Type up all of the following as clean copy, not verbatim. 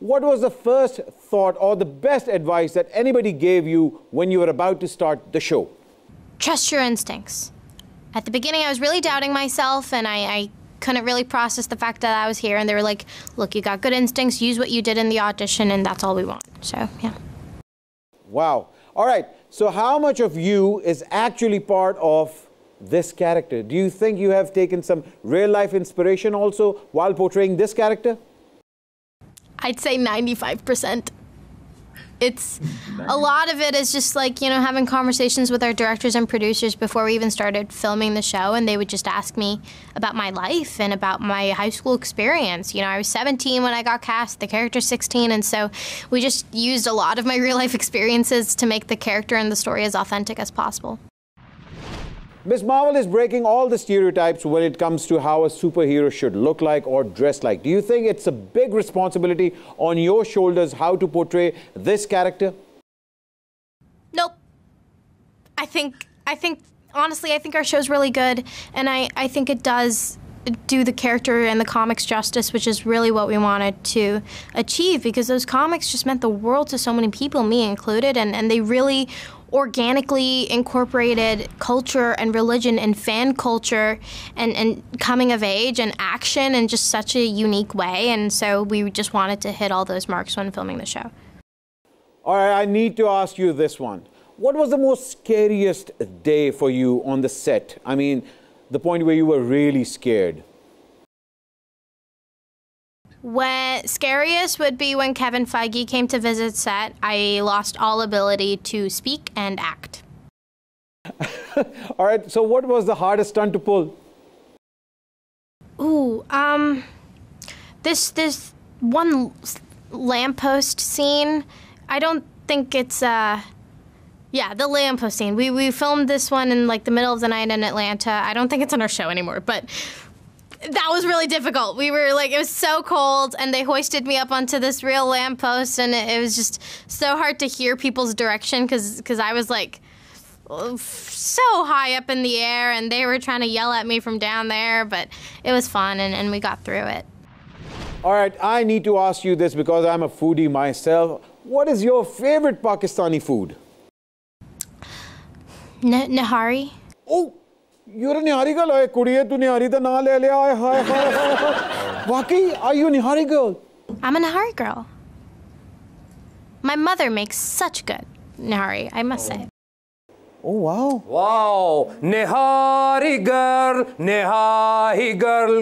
what was the first thought or the best advice that anybody gave you when you were about to start the show? Trust your instincts. At the beginning, I was really doubting myself, and I couldn't really process the fact that I was here. And they were like, look, you got good instincts. Use what you did in the audition, and that's all we want. So, yeah. Wow. All right. So how much of you is actually part of this character? Do you think you have taken some real-life inspiration also while portraying this character? I'd say 95%. It's a lot of it is just like, you know, having conversations with our directors and producers before we even started filming the show, and they would just ask me about my life and about my high school experience. You know, I was 17 when I got cast, the character's 16, and so we just used a lot of my real life experiences to make the character and the story as authentic as possible. Ms. Marvel is breaking all the stereotypes when it comes to how a superhero should look like or dress like. Do you think it's a big responsibility on your shoulders how to portray this character? Nope. I think honestly, I think our show's really good, and I think it does do the character and the comics justice, which is really what we wanted to achieve, because those comics just meant the world to so many people, me included, and they really organically incorporated culture and religion and fan culture and coming of age and action in just such a unique way. And so we just wanted to hit all those marks when filming the show. All right, I need to ask you this one. What was the most scariest day for you on the set? I mean, the point where you were really scared. Scariest would be when Kevin Feige came to visit set. I lost all ability to speak and act. All right, so what was the hardest stunt to pull? Ooh, this one lamppost scene. I don't think it's yeah, the lamppost scene. We filmed this one in like the middle of the night in Atlanta. I don't think it's on our show anymore, but that was really difficult. We were like, it was so cold, and they hoisted me up onto this real lamppost, and it was just so hard to hear people's direction because I was like so high up in the air, and they were trying to yell at me from down there, but it was fun, and we got through it. All right, I need to ask you this because I'm a foodie myself. What is your favorite Pakistani food? Nihari. Oh! You're a Nihari girl, I kuriye tu Nihari da na le le ay hi hi. Waki, are you a Nihari girl? I'm a Nihari girl. My mother makes such good Nihari, I must say. Oh wow. Wow, Nihari girl,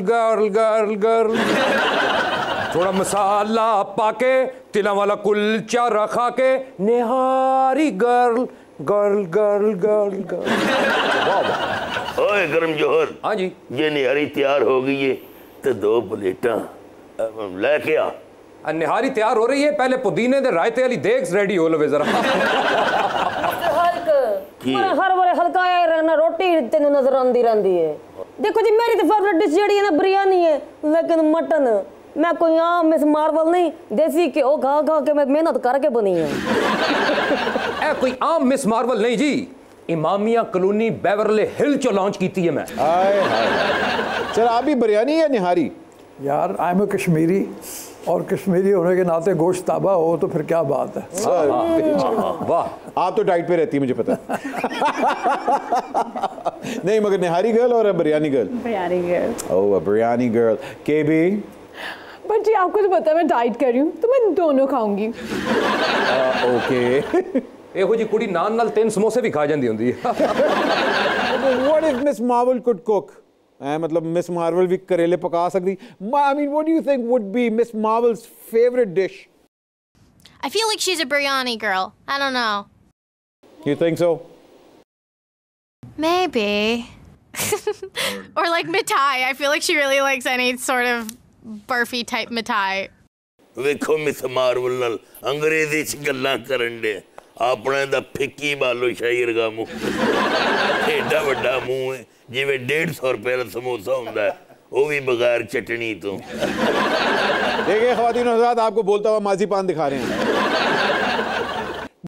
girl, girl, girl. Thoda masala paake, tila wala kulcha rakha ke, Nihari girl, girl, girl, girl, girl. Wow. ओए गरम जोहर, हाँ जी, ये निहारी तैयार हो गई है तो दो प्लेटा लेके आ। निहारी तैयार हो रही है, पहले पुदीने दे रायते वाली देख रेडी हो लो जरा। हर बार हल्का आया रहना रोटी तेन नजर आंदी रहंदी है। देखो जी मेरी तो फेवरेट डिश जेड़ी है ना बिरयानी है, लेकिन मटन मैं कोई आम मिस मार्वल नहीं, देसी घ्यो खा के मैं मेहनत करके बनी है। ऐ कोई आम मिस मार्वल नहीं जी, इमामिया कॉलोनी बेवरले हिल चो लॉन्च की थी है मैं। चल आप भी बिरयानी या निहारी? यार आई एम कश्मीरी और कश्मीरी होने के नाते गोश्त ताबा हो तो फिर क्या बात है। वाह, आप तो डाइट पे रहती है मुझे पता। नहीं मगर निहारी गर्ल और biryani girl. Biryani girl. Oh biryani girl. के बी बट जी आपको तो पता है मैं डाइट कर रही हूँ तो मैं दोनों खाऊंगी। Okay. What if Miss Marvel could cook? I mean, Miss Marvel भी करेले पका सकती। I mean, what do you think would be Miss Marvel's favorite dish? I feel like she's a biryani girl. I don't know. You think so? Maybe. Or like mitai. I feel like she really likes any sort of burfi type mitai. देखो Miss Marvel अंग्रेजी से गल्लां करन दे। अपने दा FICCI बालो शायर का मुंह एडा बड़ा मुंह है जिवें 150 रुपए का समोसा होता है वो भी बगैर चटनी तो। देखिए ख्वातीन हज़रात आपको बोलता हुआ माजी पान दिखा रहे हैं।